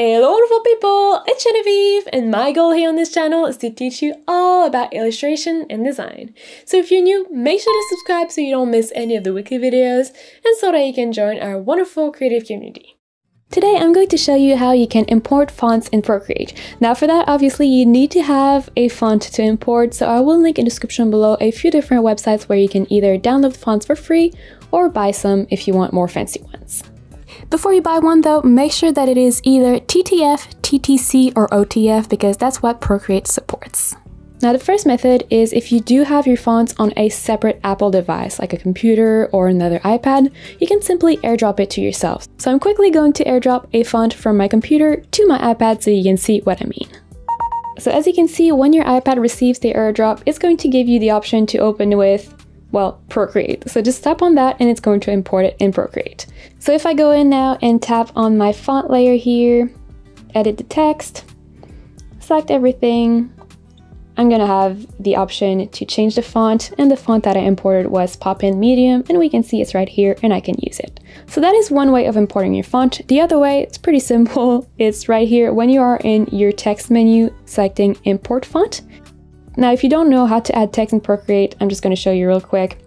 Hello wonderful people, it's Genevieve, and my goal here on this channel is to teach you all about illustration and design. So if you're new, make sure to subscribe so you don't miss any of the weekly videos and so that you can join our wonderful creative community. Today I'm going to show you how you can import fonts in Procreate. Now for that, obviously you need to have a font to import, so I will link in the description below a few different websites where you can either download the fonts for free or buy some if you want more fancy ones. Before you buy one though, make sure that it is either TTF, TTC, or OTF because that's what Procreate supports. Now the first method is if you do have your fonts on a separate Apple device, like a computer or another iPad, you can simply AirDrop it to yourself. So I'm quickly going to AirDrop a font from my computer to my iPad so you can see what I mean. So as you can see, when your iPad receives the AirDrop, it's going to give you the option to open with, well, Procreate. So just tap on that and it's going to import it in Procreate. So if I go in now and tap on my font layer here, edit the text, select everything, I'm gonna have the option to change the font, and the font that I imported was Poppin Medium, and we can see it's right here and I can use it. So that is one way of importing your font. The other way, it's pretty simple. It's right here when you are in your text menu, selecting import font. Now, if you don't know how to add text in Procreate, I'm just going to show you real quick.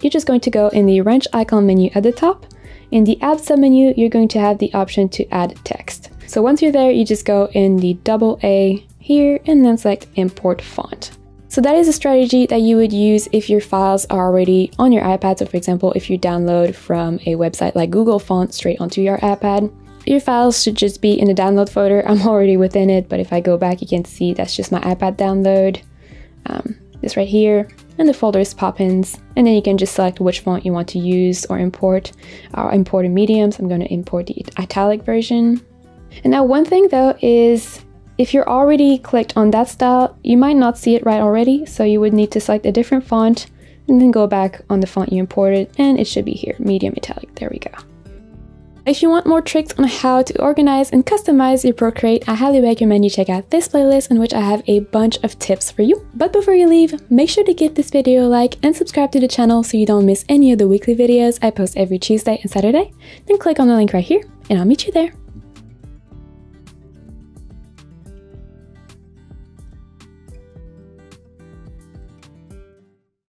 You're just going to go in the wrench icon menu at the top. In the add submenu, you're going to have the option to add text. So once you're there, you just go in the double A here and then select import font. So that is a strategy that you would use if your files are already on your iPad. So for example, if you download from a website like Google Fonts straight onto your iPad, your files should just be in the download folder. I'm already within it, but if I go back, you can see that's just my iPad download. This right here, and the folder is Poppins, and then you can just select which font you want to use or import. I'll import a medium, so I'm going to import the italic version. And now one thing though is if you're already clicked on that style, you might not see it right already, so you would need to select a different font and then go back on the font you imported, and it should be here, medium italic, there we go. If you want more tricks on how to organize and customize your Procreate, I highly recommend you check out this playlist in which I have a bunch of tips for you. But before you leave, make sure to give this video a like and subscribe to the channel so you don't miss any of the weekly videos I post every Tuesday and Saturday. Then click on the link right here and I'll meet you there.